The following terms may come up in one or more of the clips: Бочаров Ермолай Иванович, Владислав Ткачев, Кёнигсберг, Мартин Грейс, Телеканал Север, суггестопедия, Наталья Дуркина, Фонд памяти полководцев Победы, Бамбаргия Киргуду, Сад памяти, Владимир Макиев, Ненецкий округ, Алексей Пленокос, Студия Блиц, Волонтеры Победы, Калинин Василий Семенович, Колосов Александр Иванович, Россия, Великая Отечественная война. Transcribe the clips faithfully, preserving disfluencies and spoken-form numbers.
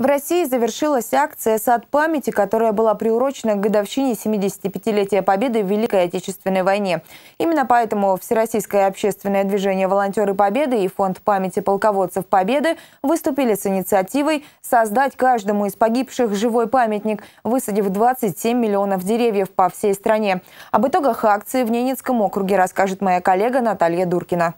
В России завершилась акция «Сад памяти», которая была приурочена к годовщине семидесятипятилетия Победы в Великой Отечественной войне. Именно поэтому Всероссийское общественное движение «Волонтеры Победы» и Фонд памяти полководцев Победы выступили с инициативой создать каждому из погибших живой памятник, высадив двадцать семь миллионов деревьев по всей стране. Об итогах акции в Ненецком округе расскажет моя коллега Наталья Дуркина.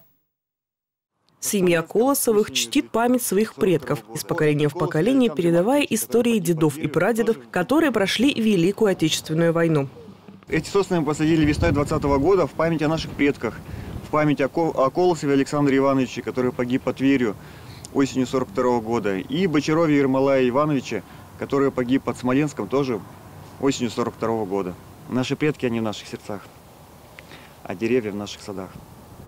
Семья Колосовых чтит память своих предков, из поколения в поколение передавая истории дедов и прадедов, которые прошли Великую Отечественную войну. Эти сосны мы посадили весной двадцатого года в память о наших предках, в память о Колосове Александре Ивановиче, который погиб под Тверью осенью сорок второго года, и Бочарове Ермолая Ивановича, который погиб под Смоленском тоже осенью сорок второго года. Наши предки, они в наших сердцах, а деревья в наших садах.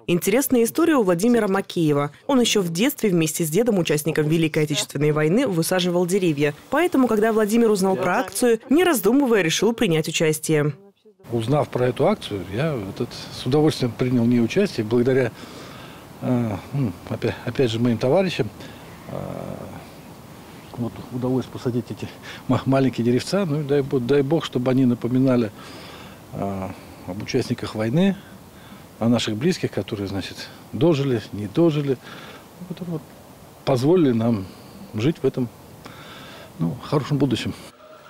Интересная история у Владимира Макиева. Он еще в детстве вместе с дедом, участником Великой Отечественной войны, высаживал деревья. Поэтому, когда Владимир узнал про акцию, не раздумывая, решил принять участие. Узнав про эту акцию, я этот, с удовольствием принял в ней участие. Благодаря, э, опять, опять же, моим товарищам э, вот, удалось посадить эти маленькие деревца. Ну, дай, дай бог, чтобы они напоминали э, об участниках войны, о наших близких, которые, значит, дожили, не дожили, которые позволили нам жить в этом ну, хорошем будущем.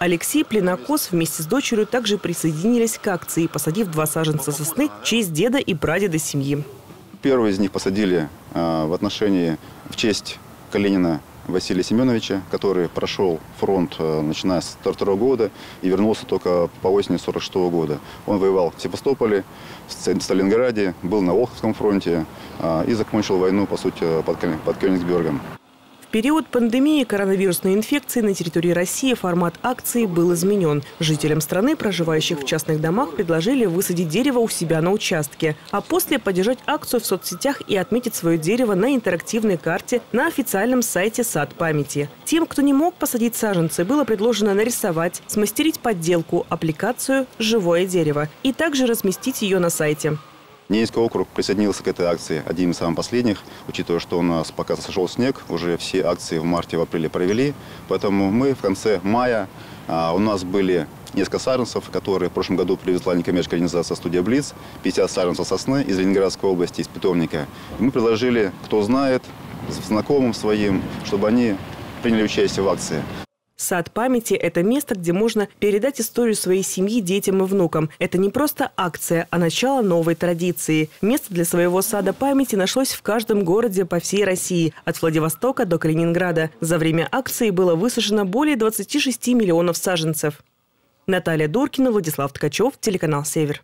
Алексей Пленокос вместе с дочерью также присоединились к акции, посадив два саженца сосны в честь деда и прадеда семьи. Первого из них посадили э, в отношении в честь Калинина Василия Семеновича, который прошел фронт, э, начиная с сорок второго года и вернулся только по осени сорок шестого года. Он воевал в Севастополе, в Сталинграде, был на Волховском фронте э, и закончил войну, по сути, под, под Кёнигсбергом. В период пандемии коронавирусной инфекции на территории России формат акции был изменен. Жителям страны, проживающих в частных домах, предложили высадить дерево у себя на участке, а после поддержать акцию в соцсетях и отметить свое дерево на интерактивной карте на официальном сайте «Сад памяти». Тем, кто не мог посадить саженцы, было предложено нарисовать, смастерить подделку, аппликацию «Живое дерево» и также разместить ее на сайте. Ненецкий округ присоединился к этой акции, один из самых последних, учитывая, что у нас пока сошел снег, уже все акции в марте, в апреле провели. Поэтому мы в конце мая, а, у нас были несколько саженцев, которые в прошлом году привезла некоммерческая организация «Студия Блиц», пятьдесят саженцев сосны из Ленинградской области, из питомника. И мы предложили, кто знает, знакомым своим, чтобы они приняли участие в акции. Сад памяти – это место, где можно передать историю своей семьи детям и внукам. Это не просто акция, а начало новой традиции. Место для своего сада памяти нашлось в каждом городе по всей России, от Владивостока до Калининграда. За время акции было высажено более двадцати шести миллионов саженцев. Наталья Дуркина, Владислав Ткачев, телеканал «Север».